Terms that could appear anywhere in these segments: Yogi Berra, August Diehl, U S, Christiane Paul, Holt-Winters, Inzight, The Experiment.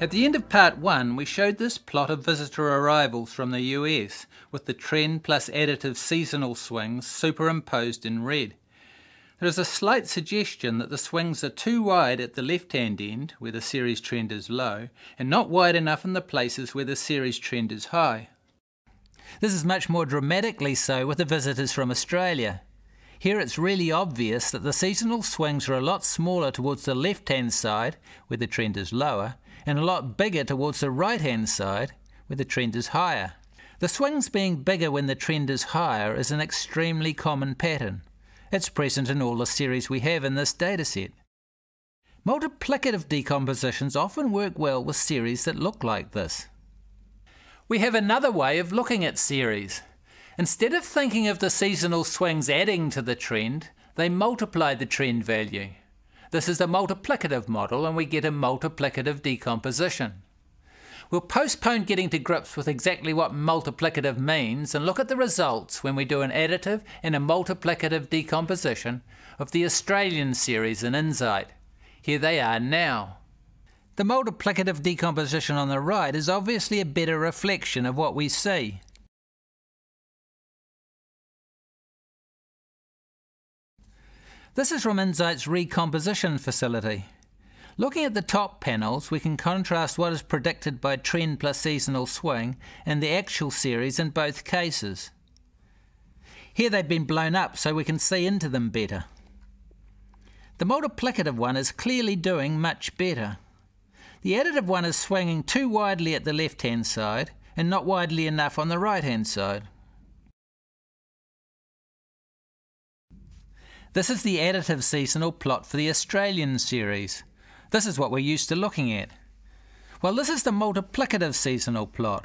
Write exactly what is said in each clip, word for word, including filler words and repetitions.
At the end of part one we showed this plot of visitor arrivals from the U S with the trend plus additive seasonal swings superimposed in red. There is a slight suggestion that the swings are too wide at the left-hand end where the series trend is low and not wide enough in the places where the series trend is high. This is much more dramatically so with the visitors from Australia. Here it's really obvious that the seasonal swings are a lot smaller towards the left-hand side, where the trend is lower, and a lot bigger towards the right-hand side, where the trend is higher. The swings being bigger when the trend is higher is an extremely common pattern. It's present in all the series we have in this dataset. Multiplicative decompositions often work well with series that look like this. We have another way of looking at series. Instead of thinking of the seasonal swings adding to the trend, they multiply the trend value. This is the multiplicative model and we get a multiplicative decomposition. We'll postpone getting to grips with exactly what multiplicative means and look at the results when we do an additive and a multiplicative decomposition of the Australian series in Inzight. Here they are now. The multiplicative decomposition on the right is obviously a better reflection of what we see. This is from Inzight's recomposition facility. Looking at the top panels, we can contrast what is predicted by trend plus seasonal swing and the actual series in both cases. Here they've been blown up so we can see into them better. The multiplicative one is clearly doing much better. The additive one is swinging too widely at the left-hand side and not widely enough on the right-hand side. This is the additive seasonal plot for the Australian series. This is what we're used to looking at. Well, this is the multiplicative seasonal plot.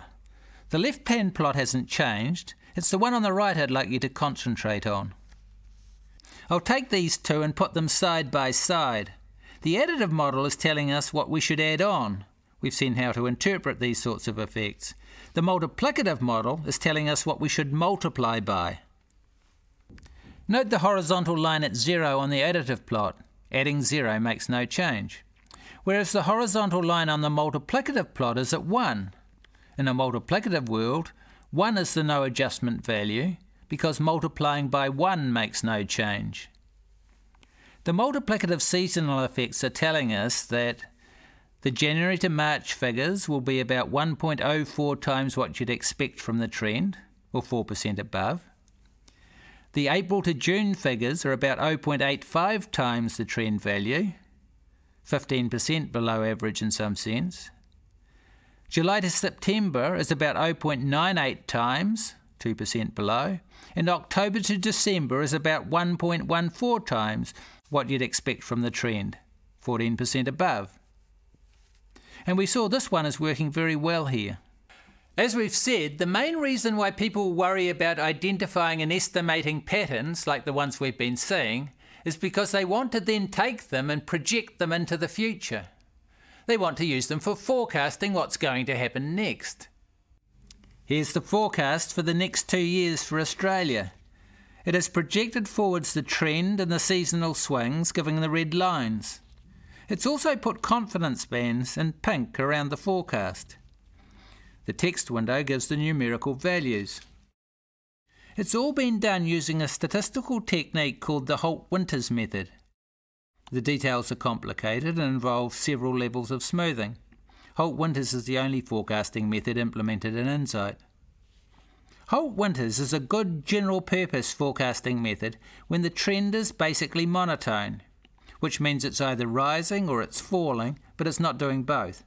The left-hand plot hasn't changed. It's the one on the right I'd like you to concentrate on. I'll take these two and put them side by side. The additive model is telling us what we should add on. We've seen how to interpret these sorts of effects. The multiplicative model is telling us what we should multiply by. Note the horizontal line at zero on the additive plot. Adding zero makes no change. Whereas the horizontal line on the multiplicative plot is at one. In a multiplicative world, one is the no adjustment value because multiplying by one makes no change. The multiplicative seasonal effects are telling us that the January to March figures will be about one point oh four times what you'd expect from the trend, or four percent above. The April to June figures are about zero point eight five times the trend value, fifteen percent below average in some sense. July to September is about zero point nine eight times, two percent below, and October to December is about one point one four times what you'd expect from the trend, fourteen percent above. And we saw this one is working very well here. As we've said, the main reason why people worry about identifying and estimating patterns, like the ones we've been seeing, is because they want to then take them and project them into the future. They want to use them for forecasting what's going to happen next. Here's the forecast for the next two years for Australia. It has projected forwards the trend and the seasonal swings, giving the red lines. It's also put confidence bands in pink around the forecast. The text window gives the numerical values. It's all been done using a statistical technique called the Holt-Winters method. The details are complicated and involve several levels of smoothing. Holt-Winters is the only forecasting method implemented in Inzight. Holt-Winters is a good general-purpose forecasting method when the trend is basically monotone, which means it's either rising or it's falling, but it's not doing both.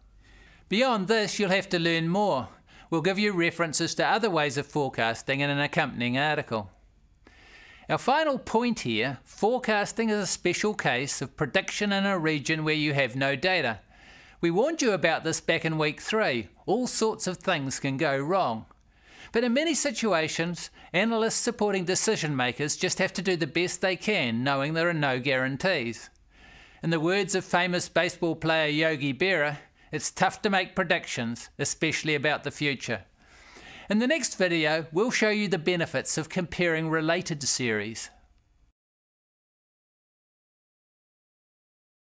Beyond this, you'll have to learn more. We'll give you references to other ways of forecasting in an accompanying article. Our final point here, forecasting is a special case of prediction in a region where you have no data. We warned you about this back in week three. All sorts of things can go wrong. But in many situations, analysts supporting decision makers just have to do the best they can, knowing there are no guarantees. In the words of famous baseball player Yogi Berra, it's tough to make predictions, especially about the future. In the next video, we'll show you the benefits of comparing related series.